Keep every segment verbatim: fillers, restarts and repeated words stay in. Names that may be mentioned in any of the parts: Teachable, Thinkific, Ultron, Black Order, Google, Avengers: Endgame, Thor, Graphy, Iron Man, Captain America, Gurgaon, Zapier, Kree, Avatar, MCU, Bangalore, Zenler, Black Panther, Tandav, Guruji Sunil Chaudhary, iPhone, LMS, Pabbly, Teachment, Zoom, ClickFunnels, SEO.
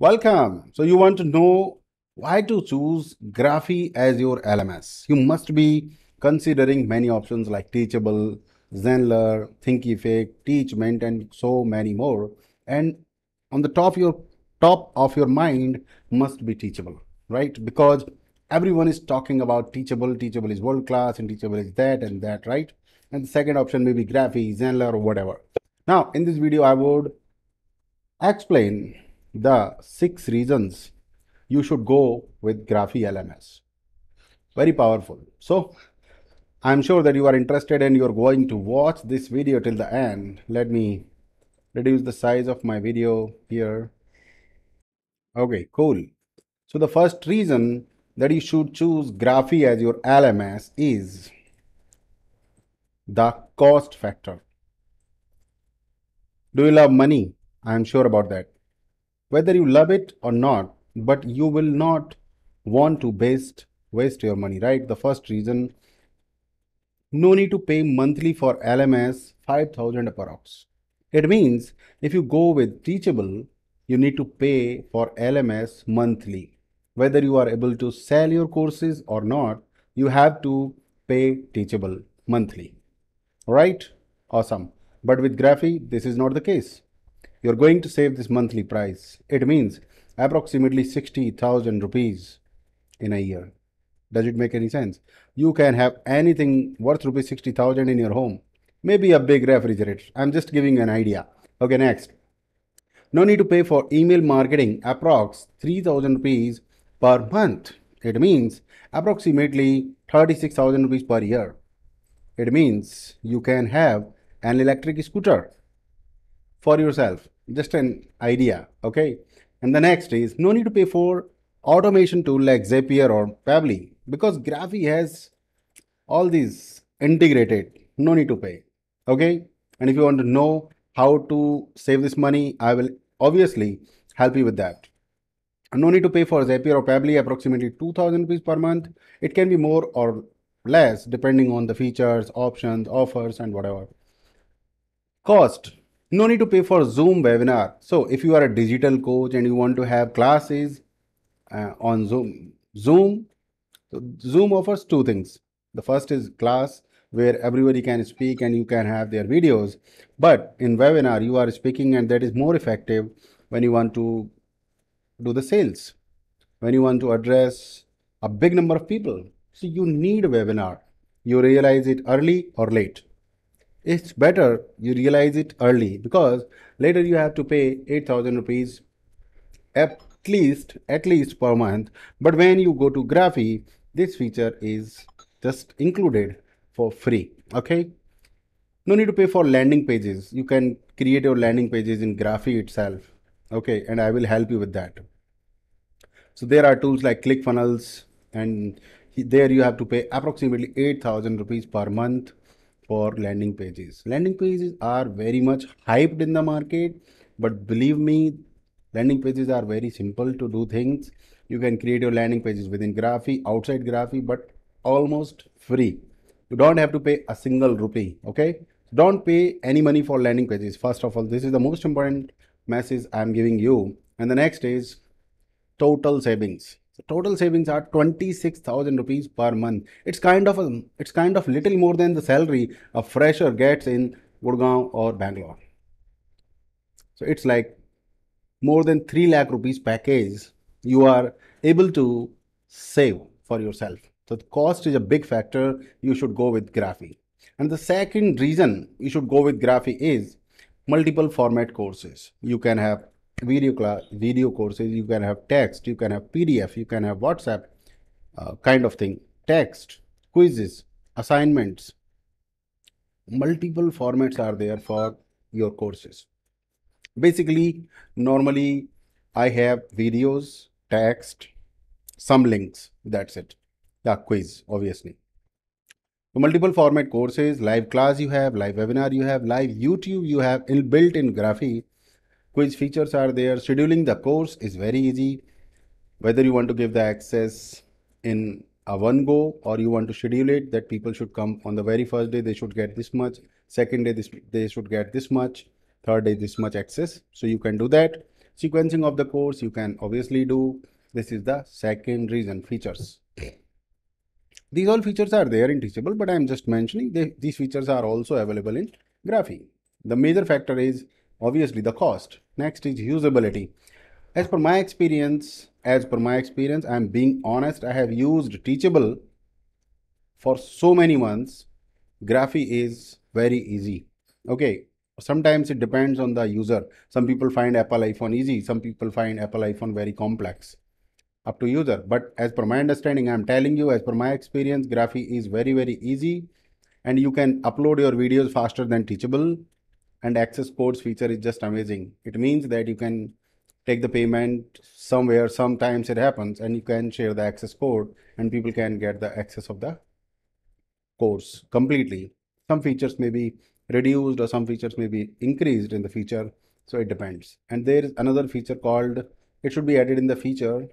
Welcome. So you want to know why to choose Graphy as your L M S. You must be considering many options like Teachable, Zenler, Thinkific, Teachment, and so many more. And on the top of your top of your mind must be Teachable, right? Because everyone is talking about Teachable. Teachable is world class, and Teachable is that and that, right? And the second option may be Graphy, Zenler, or whatever. Now, in this video, I would explain the six reasons you should go with Graphy L M S. Very powerful. So I'm sure that you are interested and you're going to watch this video till the end. Let me reduce the size of my video here. Okay, cool. So the first reason that you should choose Graphy as your L M S is the cost factor. Do you love money? I'm sure about that. Whether you love it or not, but you will not want to waste, waste your money, right? The first reason, no need to pay monthly for L M S five thousand approx. It means if you go with Teachable, you need to pay for L M S monthly. Whether you are able to sell your courses or not, you have to pay Teachable monthly, right? Awesome. But with Graphy, this is not the case. You're going to save this monthly price. It means approximately sixty thousand rupees in a year. Does it make any sense? You can have anything worth rupees sixty thousand in your home. Maybe a big refrigerator. I'm just giving an idea. Okay, next. No need to pay for email marketing. Approx three thousand rupees per month. It means approximately thirty-six thousand rupees per year. It means you can have an electric scooter for yourself, just an idea, okay? And the next is no need to pay for automation tool like Zapier or Pabbly, because Graphy has all these integrated, no need to pay, okay? And if you want to know how to save this money, I will obviously help you with that. No need to pay for Zapier or Pabbly, approximately two thousand rupees per month. It can be more or less depending on the features, options, offers, and whatever. Cost. No need to pay for Zoom webinar. So if you are a digital coach and you want to have classes uh, on Zoom, Zoom, so Zoom offers two things. The first is class where everybody can speak and you can have their videos. But in webinar, you are speaking, and that is more effective when you want to do the sales, when you want to address a big number of people. So you need a webinar. You realize it early or late. It's better you realize it early, because later you have to pay eight thousand rupees at least, at least per month. But when you go to Graphy, this feature is just included for free. Okay. No need to pay for landing pages. You can create your landing pages in Graphy itself. Okay. And I will help you with that. So there are tools like ClickFunnels, and there you have to pay approximately eight thousand rupees per month for landing pages. Landing pages are very much hyped in the market, but believe me, landing pages are very simple to do things. You can create your landing pages within Graphy, outside Graphy, but almost free. You don't have to pay a single rupee, okay? Don't pay any money for landing pages. First of all, this is the most important message I'm giving you. And the next is total savings. Total savings are twenty-six thousand rupees per month. It's kind of a, it's kind of little more than the salary a fresher gets in Gurgaon or Bangalore. So it's like more than three lakh rupees package you are able to save for yourself. So the cost is a big factor. You should go with Graphy. And the second reason you should go with Graphy is multiple format courses. You can have video class, video courses, you can have text, you can have P D F, you can have WhatsApp uh, kind of thing, text, quizzes, assignments. Multiple formats are there for your courses. Basically, normally I have videos, text, some links, that's it. Yeah, quiz, obviously. So multiple format courses, live class you have, live webinar you have, live YouTube you have, in built in Graphy. Quiz features are there. Scheduling the course is very easy. Whether you want to give the access in a one go or you want to schedule it that people should come on the very first day, they should get this much. Second day, this, they should get this much. Third day, this much access. So you can do that. sequencing of the course you can obviously do. This is the second reason, features. These all features are there in Teachable, but I am just mentioning they, these features are also available in Graphy. The major factor is obviously the cost. Next is usability. As per my experience, as per my experience, I am being honest, I have used Teachable for so many months. Graphy is very easy. Okay, sometimes it depends on the user. Some people find Apple iPhone easy, some people find Apple iPhone very complex. Up to user, but as per my understanding, I am telling you, as per my experience, Graphy is very very easy, and you can upload your videos faster than Teachable, and access codes feature is just amazing. It means that you can take the payment somewhere, sometimes it happens, and you can share the access code and people can get the access of the course completely. Some features may be reduced or some features may be increased in the future, so it depends. And there is another feature called, it should be added in the feature,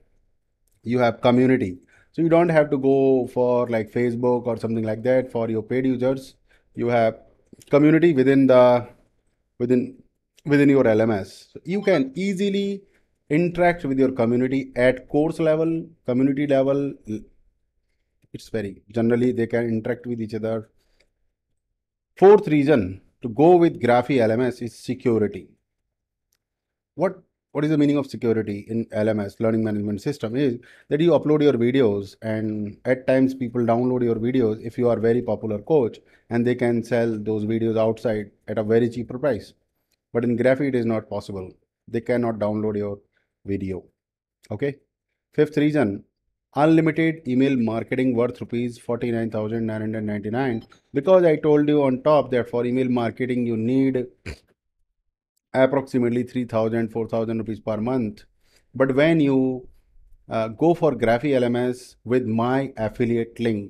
you have community. So you don't have to go for like Facebook or something like that for your paid users. You have community within the within within your L M S. So you can easily interact with your community at course level, community level. It's very generally they can interact with each other. Fourth reason to go with Graphy L M S is security. What What is the meaning of security in L M S, learning management system, is that you upload your videos and at times people download your videos if you are a very popular coach, and they can sell those videos outside at a very cheaper price. But in Graphy, it is not possible. They cannot download your video. Okay. Fifth reason, unlimited email marketing worth rupees forty-nine thousand nine hundred ninety-nine, because I told you on top that for email marketing, you need approximately three thousand, four thousand rupees per month. But when you uh, go for Graphy L M S with my affiliate link,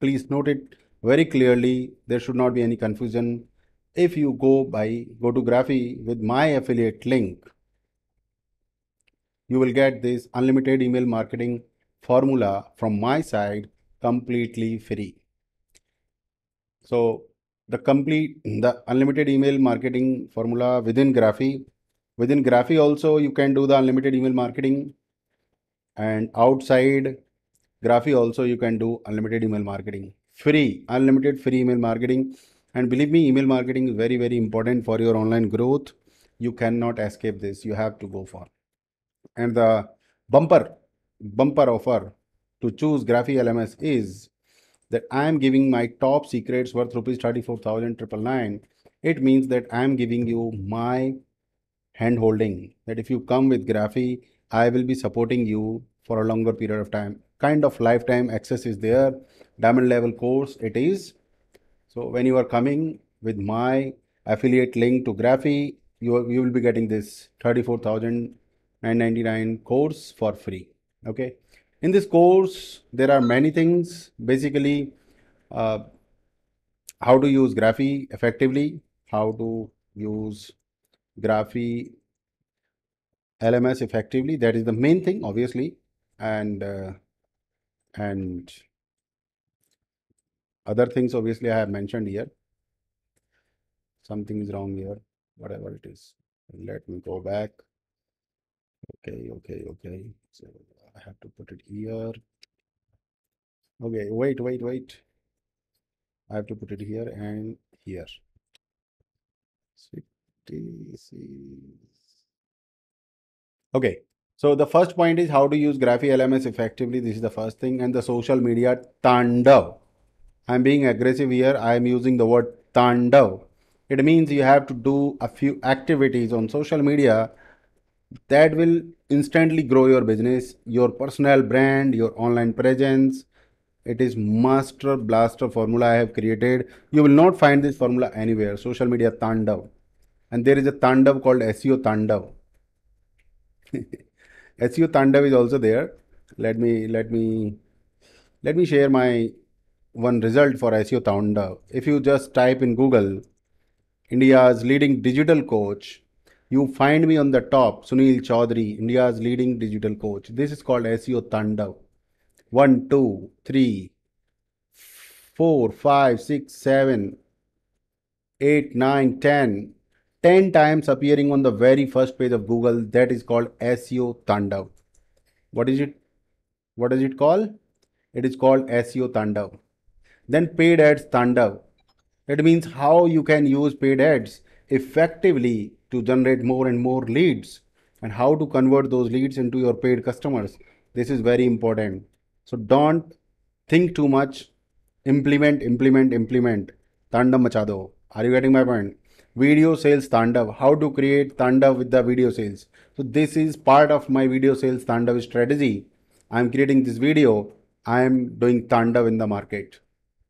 please note it very clearly, there should not be any confusion. If you go by go to Graphy with my affiliate link, you will get this unlimited email marketing formula from my side completely free. So the complete the unlimited email marketing formula within Graphy. Within Graphy also you can do the unlimited email marketing, and outside Graphy also you can do unlimited email marketing. Free, unlimited free email marketing. And believe me, email marketing is very very important for your online growth. You cannot escape this. You have to go for. And the bumper, bumper offer to choose Graphy L M S is that I am giving my top secrets worth rupees thirty-four thousand nine hundred ninety-nine. It means that I am giving you my hand holding, that if you come with Graphy, I will be supporting you for a longer period of time. Kind of lifetime access is there, diamond level course it is. So when you are coming with my affiliate link to Graphy, you, you will be getting this thirty-four thousand nine hundred ninety-nine course for free. Okay. In this course, there are many things, basically uh, how to use Graphy effectively, how to use Graphy L M S effectively, that is the main thing obviously, and uh, and other things obviously I have mentioned here. Something is wrong here, whatever it is, let me go back. Okay, okay, okay. So I have to put it here. Okay, wait, wait, wait. I have to put it here and here. Okay, so the first point is how to use Graphy L M S effectively. This is the first thing. And the social media tandav. I'm being aggressive here. I'm using the word tandav. It means you have to do a few activities on social media that will instantly grow your business, your personal brand, your online presence. It is master blaster formula I have created. You will not find this formula anywhere. Social media tandav. And there is a tandav called S E O tandav. S E O tandav is also there. Let me, let me, let me share my one result for S E O tandav. If you just type in Google, India's leading digital coach, you find me on the top, Sunil Chaudhary, India's leading digital coach. This is called S E O tandav. one, two, three, four, five, six, seven, eight, nine, ten. ten times appearing on the very first page of Google. That is called S E O Tandav. What is it? What is it called? It is called S E O Tandav. Then paid ads Tandav. It means how you can use paid ads effectively to generate more and more leads and how to convert those leads into your paid customers. This is very important. So don't think too much. Implement, implement, implement. Tandav machado. Are you getting my point? Video sales Tandav. How to create Tandav with the video sales. So this is part of my video sales Tandav strategy. I am creating this video. I am doing Tandav in the market.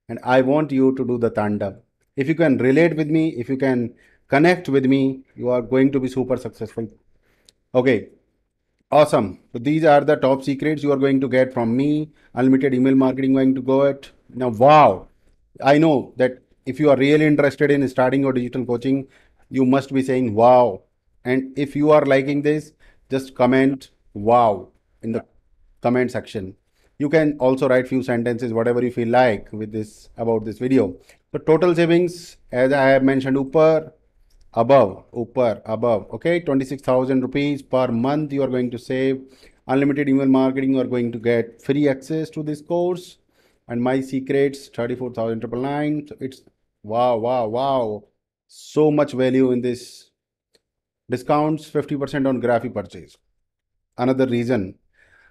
And I want you to do the Tandav. If you can relate with me, if you can connect with me, you are going to be super successful. Okay. Awesome. So these are the top secrets you are going to get from me. Unlimited email marketing going to go at. Now, wow. I know that if you are really interested in starting your digital coaching, you must be saying, wow. And if you are liking this, just comment, wow, in the comment section. You can also write few sentences, whatever you feel like with this, about this video. So total savings, as I have mentioned, upper, above, upper, above, okay, twenty-six thousand rupees per month you are going to save. Unlimited email marketing, you are going to get free access to this course. And my secrets, thirty-four thousand triple nine. So it's wow, wow, wow. So much value in this. Discounts, fifty percent on Graphy purchase. Another reason.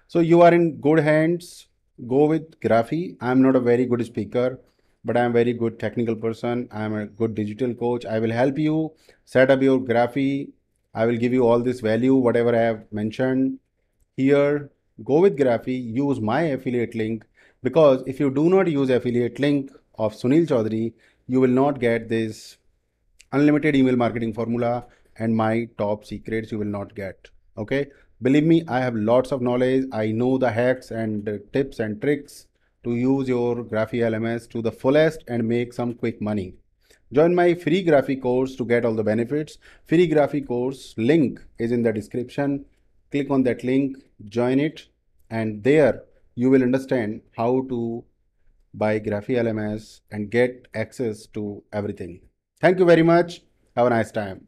So you are in good hands. Go with Graphy. I'm not a very good speaker, but I'm a very good technical person. I'm a good digital coach. I will help you set up your Graphy. I will give you all this value, whatever I have mentioned here. Go with Graphy. Use my affiliate link, because if you do not use affiliate link of Sunil Chaudhary, you will not get this unlimited email marketing formula and my top secrets you will not get. Okay. Believe me, I have lots of knowledge. I know the hacks and tips and tricks to use your Graphy L M S to the fullest and make some quick money. Join my free Graphy course to get all the benefits. Free Graphy course link is in the description. Click on that link, join it, and there you will understand how to buy Graphy L M S and get access to everything. Thank you very much. Have a nice time.